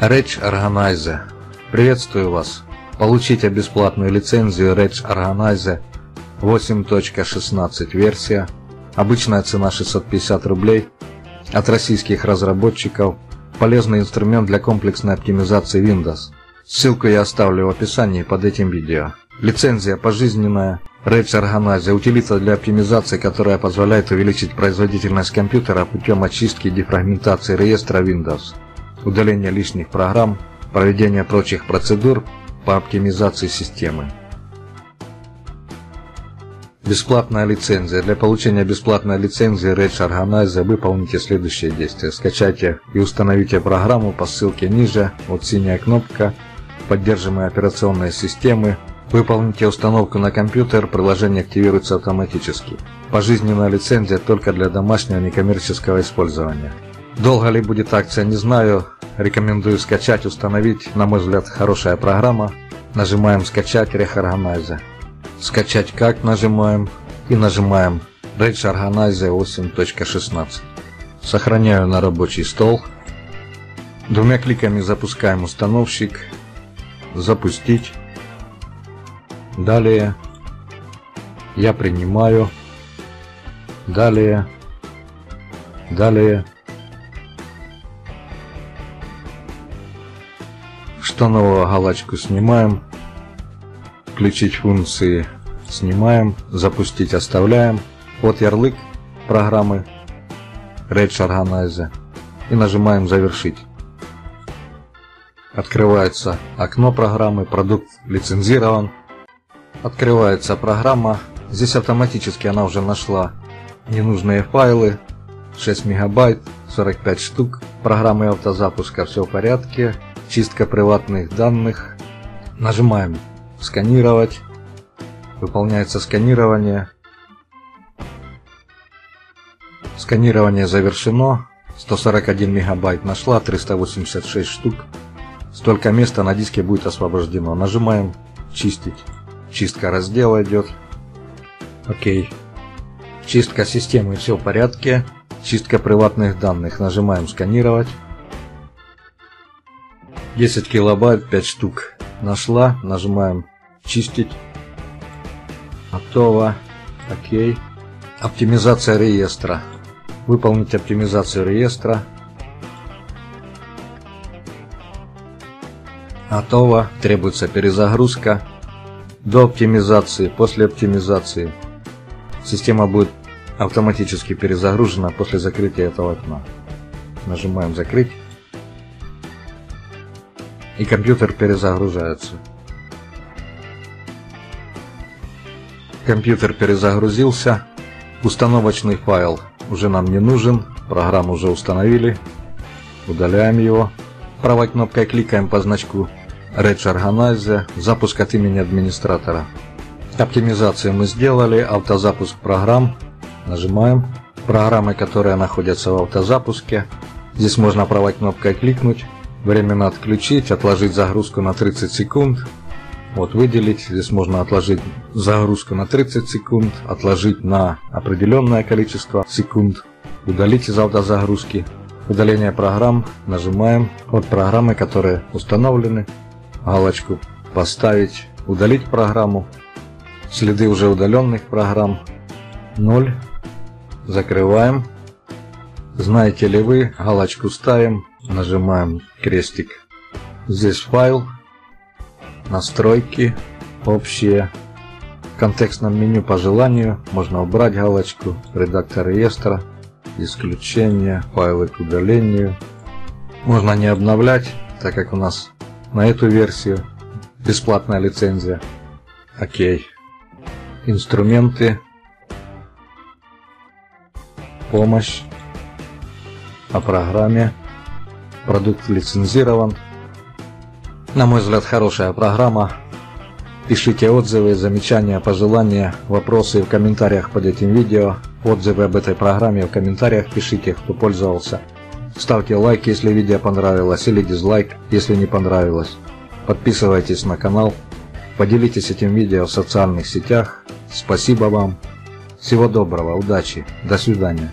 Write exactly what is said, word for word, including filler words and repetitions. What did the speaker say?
Reg Organizer. Приветствую вас! Получите бесплатную лицензию Reg Organizer восемь точка шестнадцать версия. Обычная цена шестьсот пятьдесят рублей. От российских разработчиков. Полезный инструмент для комплексной оптимизации Windows. Ссылку я оставлю в описании под этим видео. Лицензия пожизненная. Reg Organizer – утилита для оптимизации, которая позволяет увеличить производительность компьютера путем очистки и дефрагментации реестра Windows, удаления лишних программ, проведения прочих процедур по оптимизации системы. Бесплатная лицензия. Для получения бесплатной лицензии Reg Organizer выполните следующие действия. Скачайте и установите программу по ссылке ниже, вот синяя кнопка поддерживаемой операционной системы. Выполните установку на компьютер, приложение активируется автоматически. Пожизненная лицензия только для домашнего некоммерческого использования. Долго ли будет акция, не знаю. Рекомендую скачать, установить. На мой взгляд, хорошая программа. Нажимаем «Скачать Reg Organizer». «Скачать как» нажимаем и нажимаем Reg Organizer восемь точка шестнадцать. Сохраняю на рабочий стол. Двумя кликами запускаем установщик. Запустить. Далее. Я принимаю. Далее. Далее. Что нового, галочку снимаем. Включить функции снимаем. Запустить оставляем. Вот ярлык программы Reg Organizer. И нажимаем завершить. Открывается окно программы. Продукт лицензирован. Открывается программа, здесь автоматически она уже нашла ненужные файлы, шесть мегабайт, сорок пять штук, программы автозапуска, все в порядке, чистка приватных данных, нажимаем «Сканировать», выполняется сканирование, сканирование завершено, сто сорок один мегабайт нашла, триста восемьдесят шесть штук, столько места на диске будет освобождено, нажимаем «Чистить». Чистка раздела идет. Окей. Чистка системы, все в порядке. Чистка приватных данных. Нажимаем «Сканировать». десять килобайт, пять штук. Нашла. Нажимаем «Чистить». Готово. Окей. Оптимизация реестра. Выполнить оптимизацию реестра. Готово. Требуется перезагрузка. До оптимизации, после оптимизации. Система будет автоматически перезагружена после закрытия этого окна. Нажимаем «Закрыть». И компьютер перезагружается. Компьютер перезагрузился. Установочный файл уже нам не нужен. Программу уже установили. Удаляем его. Правой кнопкой кликаем по значку Reg Organizer, запуск от имени администратора. Оптимизацию мы сделали, автозапуск программ. Нажимаем. Программы, которые находятся в автозапуске. Здесь можно правой кнопкой кликнуть. Временно отключить, отложить загрузку на тридцать секунд. Вот выделить. Здесь можно отложить загрузку на тридцать секунд, отложить на определенное количество секунд. Удалить из автозагрузки. Удаление программ. Нажимаем от программы, которые установлены. Галочку «Поставить», «Удалить программу», «Следы уже удаленных программ», «ноль», закрываем. «Знаете ли вы», галочку ставим, нажимаем крестик. Здесь файл, настройки, общие. В контекстном меню по желанию можно убрать галочку, редактор реестра, исключения, файлы к удалению. Можно не обновлять, так как у нас на эту версию бесплатная лицензия. Окей. Инструменты. Помощь. О программе. Продукт лицензирован. На мой взгляд, хорошая программа. Пишите отзывы, замечания, пожелания, вопросы в комментариях под этим видео. Отзывы об этой программе в комментариях пишите, кто пользовался. Ставьте лайк, если видео понравилось, или дизлайк, если не понравилось. Подписывайтесь на канал. Поделитесь этим видео в социальных сетях. Спасибо вам. Всего доброго, удачи, до свидания.